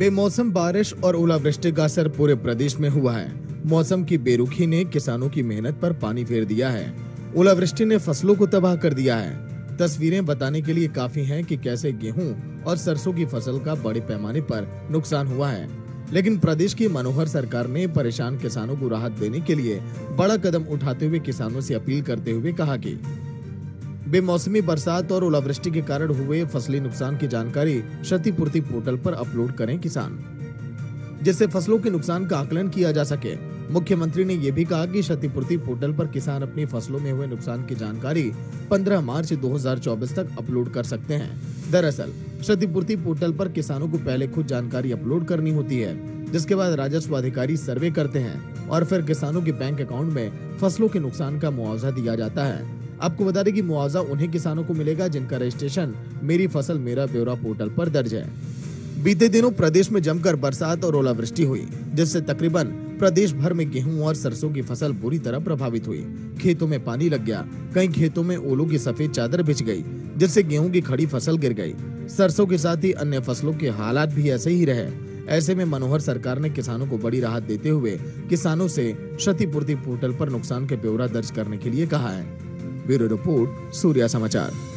बेमौसम बारिश और ओलावृष्टि का असर पूरे प्रदेश में हुआ है। मौसम की बेरुखी ने किसानों की मेहनत पर पानी फेर दिया है। ओलावृष्टि ने फसलों को तबाह कर दिया है। तस्वीरें बताने के लिए काफी हैं कि कैसे गेहूं और सरसों की फसल का बड़े पैमाने पर नुकसान हुआ है। लेकिन प्रदेश की मनोहर सरकार ने परेशान किसानों को राहत देने के लिए बड़ा कदम उठाते हुए किसानों से अपील करते हुए कहा कि बेमौसमी बरसात और ओलावृष्टि के कारण हुए फसली नुकसान की जानकारी क्षतिपूर्ति पोर्टल पर अपलोड करें किसान, जिससे फसलों के नुकसान का आकलन किया जा सके। मुख्यमंत्री ने यह भी कहा कि क्षतिपूर्ति पोर्टल पर किसान अपनी फसलों में हुए नुकसान की जानकारी 15 मार्च 2024 तक अपलोड कर सकते हैं। दरअसल क्षतिपूर्ति पोर्टल पर किसानों को पहले खुद जानकारी अपलोड करनी होती है, जिसके बाद राजस्व अधिकारी सर्वे करते हैं और फिर किसानों के बैंक अकाउंट में फसलों के नुकसान का मुआवजा दिया जाता है। आपको बता दें कि मुआवजा उन्हीं किसानों को मिलेगा जिनका रजिस्ट्रेशन मेरी फसल मेरा ब्यौरा पोर्टल पर दर्ज है। बीते दिनों प्रदेश में जमकर बरसात और ओलावृष्टि हुई, जिससे तकरीबन प्रदेश भर में गेहूं और सरसों की फसल बुरी तरह प्रभावित हुई। खेतों में पानी लग गया, कई खेतों में ओलों की सफेद चादर बिछ गई, जिससे गेहूं की खड़ी फसल गिर गई। सरसों के साथ ही अन्य फसलों के हालात भी ऐसे ही रहे। ऐसे में मनोहर सरकार ने किसानों को बड़ी राहत देते हुए किसानों से क्षतिपूर्ति पोर्टल पर नुकसान के ब्यौरा दर्ज करने के लिए कहा है। ब्यूरो रिपोर्ट, सूर्या समाचार।